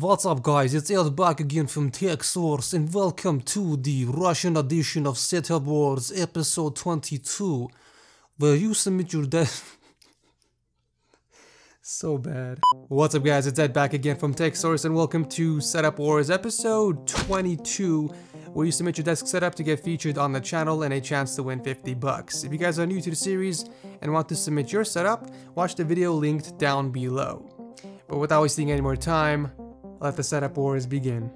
What's up guys, it's Ed back again from TechSource and welcome to the Russian edition of Setup Wars episode 22, where you submit your So bad. What's up guys, it's Ed back again from TechSource and welcome to Setup Wars episode 22, where you submit your desk setup to get featured on the channel and a chance to win 50 bucks. If you guys are new to the series and want to submit your setup, watch the video linked down below. But without wasting any more time, let the Setup Wars begin.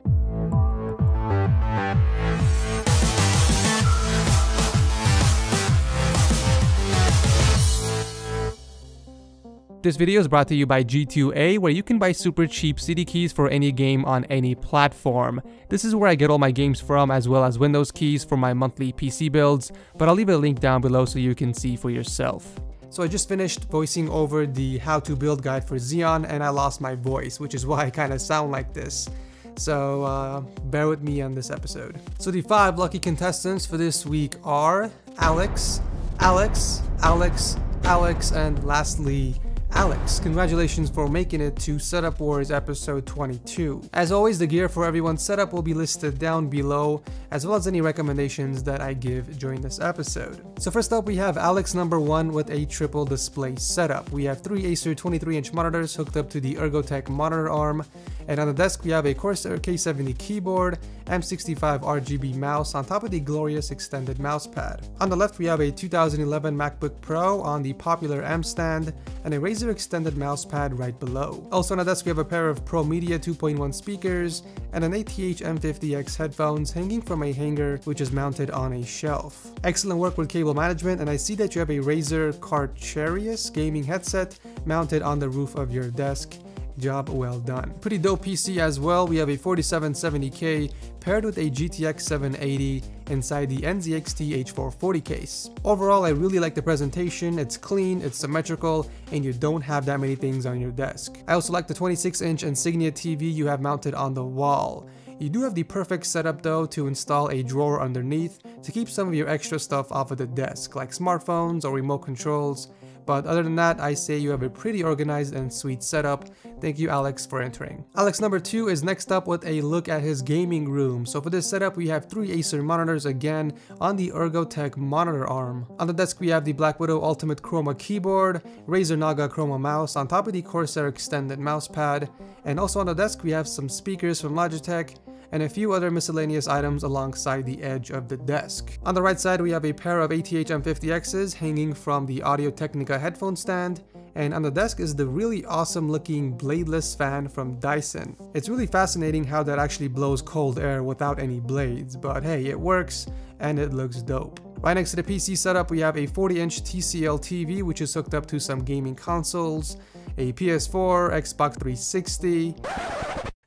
This video is brought to you by G2A, where you can buy super cheap CD keys for any game on any platform. This is where I get all my games from, as well as Windows keys for my monthly PC builds, but I'll leave a link down below so you can see for yourself. So I just finished voicing over the how to build guide for Xeon and I lost my voice, which is why I kind of sound like this. So bear with me on this episode. So the 5 lucky contestants for this week are Alex, Alex, Alex, Alex, and lastly Alex. Congratulations for making it to Setup Wars episode 22. As always, the gear for everyone's setup will be listed down below, as well as any recommendations that I give during this episode. So first up, we have Alex number 1 with a triple display setup. We have 3 Acer 23-inch monitors hooked up to the ErgoTech monitor arm, and on the desk we have a Corsair K70 keyboard, M65 RGB mouse on top of the Glorious extended mouse pad. On the left we have a 2011 MacBook Pro on the popular mStand, and a Razer extended mouse pad right below. Also on the desk we have a pair of Promedia 2.1 speakers and an ATH-M50X headphones hanging from a hanger which is mounted on a shelf. Excellent work with cable management, and I see that you have a Razer Carcharias gaming headset mounted on the roof of your desk. Job well done. Pretty dope PC as well. We have a 4770K paired with a GTX 780 inside the NZXT H440 case. Overall, I really like the presentation. It's clean, it's symmetrical, and you don't have that many things on your desk. I also like the 26-inch Insignia TV you have mounted on the wall. You do have the perfect setup though to install a drawer underneath to keep some of your extra stuff off of the desk, like smartphones or remote controls. But other than that, I say you have a pretty organized and sweet setup. Thank you, Alex, for entering. Alex number 2 is next up with a look at his gaming room. So for this setup, we have 3 Acer monitors again on the ErgoTech monitor arm. On the desk, we have the Black Widow Ultimate Chroma keyboard, Razer Naga Chroma mouse on top of the Corsair extended mouse pad. And also on the desk, we have some speakers from Logitech and a few other miscellaneous items alongside the edge of the desk. On the right side, we have a pair of ATH-M50Xs hanging from the Audio-Technica headphone stand, and on the desk is the really awesome looking bladeless fan from Dyson. It's really fascinating how that actually blows cold air without any blades, but hey, it works and it looks dope. Right next to the PC setup, we have a 40-inch TCL TV which is hooked up to some gaming consoles, a PS4, Xbox 360,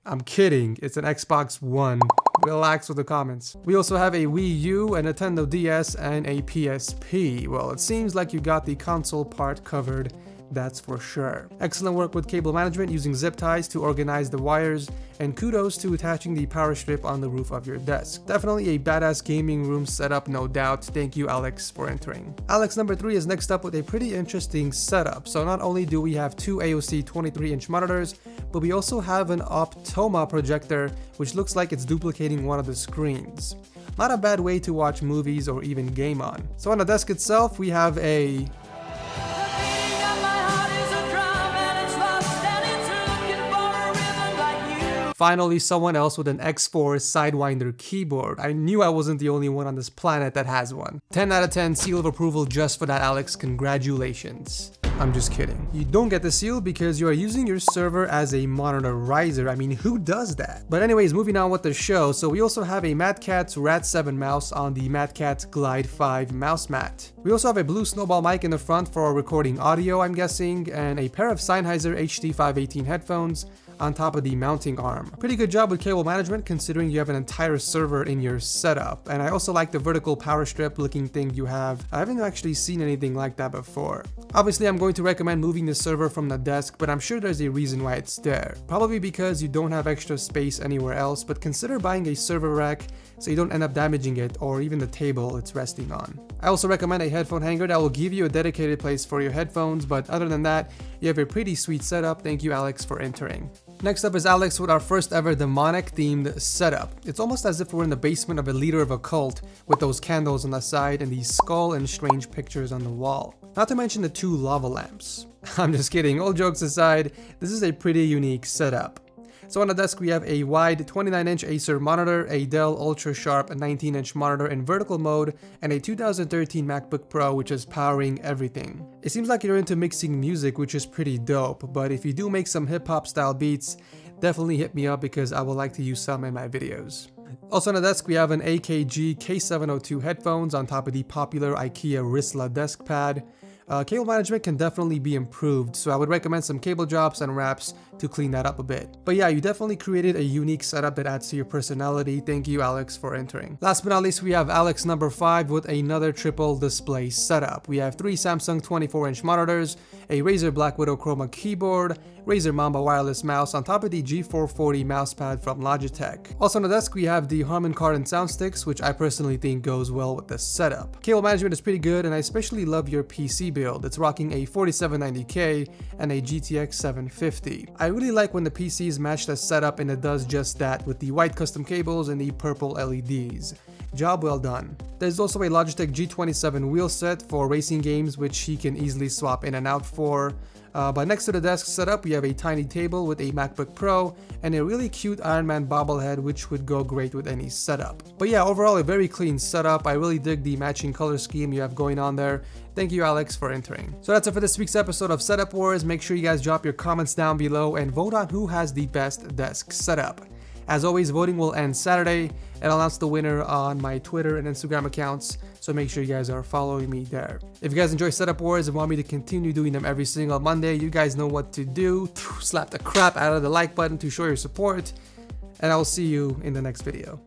I'm kidding, it's an Xbox One. Relax with the comments. We also have a Wii U, a Nintendo DS, and a PSP. Well, it seems like you got the console part covered, that's for sure. Excellent work with cable management using zip ties to organize the wires, and kudos to attaching the power strip on the roof of your desk. Definitely a badass gaming room setup, no doubt. Thank you, Alex, for entering. Alex number 3 is next up with a pretty interesting setup. So not only do we have 2 AOC 23-inch monitors, but we also have an Optoma projector, which looks like it's duplicating one of the screens. Not a bad way to watch movies or even game on. So on the desk itself, we have a finally, someone else with an X4 Sidewinder keyboard. I knew I wasn't the only one on this planet that has one. 10 out of 10 seal of approval just for that, Alex. Congratulations. I'm just kidding. You don't get the seal because you are using your server as a monitorizer. I mean, who does that? But anyways, moving on with the show. So we also have a Madcatz Rad7 mouse on the Madcatz Glide 5 mouse mat. We also have a blue snowball mic in the front for recording audio, I'm guessing, and a pair of Sennheiser HD518 headphones on top of the mounting arm. Pretty good job with cable management considering you have an entire server in your setup. And I also like the vertical power strip looking thing you have. I haven't actually seen anything like that before. Obviously, I'm going to recommend moving the server from the desk, but I'm sure there's a reason why it's there. Probably because you don't have extra space anywhere else, but consider buying a server rack so you don't end up damaging it or even the table it's resting on. I also recommend a headphone hanger that will give you a dedicated place for your headphones, but other than that, you have a pretty sweet setup. Thank you, Alex, for entering. Next up is Alex with our first ever demonic themed setup. It's almost as if we're in the basement of a leader of a cult with those candles on the side and these skull and strange pictures on the wall. Not to mention the two lava lamps. I'm just kidding, all jokes aside, this is a pretty unique setup. So on the desk we have a wide 29-inch Acer monitor, a Dell ultra-sharp 19-inch monitor in vertical mode, and a 2013 MacBook Pro which is powering everything. It seems like you're into mixing music, which is pretty dope, but if you do make some hip-hop style beats, definitely hit me up because I would like to use some in my videos. Also on the desk we have an AKG K702 headphones on top of the popular IKEA Risla desk pad. Cable management can definitely be improved, so I would recommend some cable drops and wraps to clean that up a bit. But yeah, you definitely created a unique setup that adds to your personality. Thank you, Alex, for entering. Last but not least, we have Alex number 5 with another triple display setup. We have three Samsung 24-inch monitors, a Razer Black Widow Chroma keyboard, Razer Mamba wireless mouse on top of the G440 mousepad from Logitech. Also on the desk, we have the Harman Kardon sound sticks, which I personally think goes well with this setup. Cable management is pretty good, and I especially love your PC build. It's rocking a 4790K and a GTX 750. I really like when the PCs match the setup, and it does just that with the white custom cables and the purple LEDs. Job well done. There's also a Logitech G27 wheel set for racing games, which he can easily swap in and out for. But next to the desk setup, we have a tiny table with a MacBook Pro and a really cute Iron Man bobblehead, which would go great with any setup. But yeah, overall a very clean setup. I really dig the matching color scheme you have going on there. Thank you, Alex, for entering. So that's it for this week's episode of Setup Wars. Make sure you guys drop your comments down below and vote on who has the best desk setup. As always, voting will end Saturday, and I'll announce the winner on my Twitter and Instagram accounts, so make sure you guys are following me there. If you guys enjoy Setup Wars and want me to continue doing them every single Monday, you guys know what to do. Slap the crap out of the like button to show your support, and I'll see you in the next video.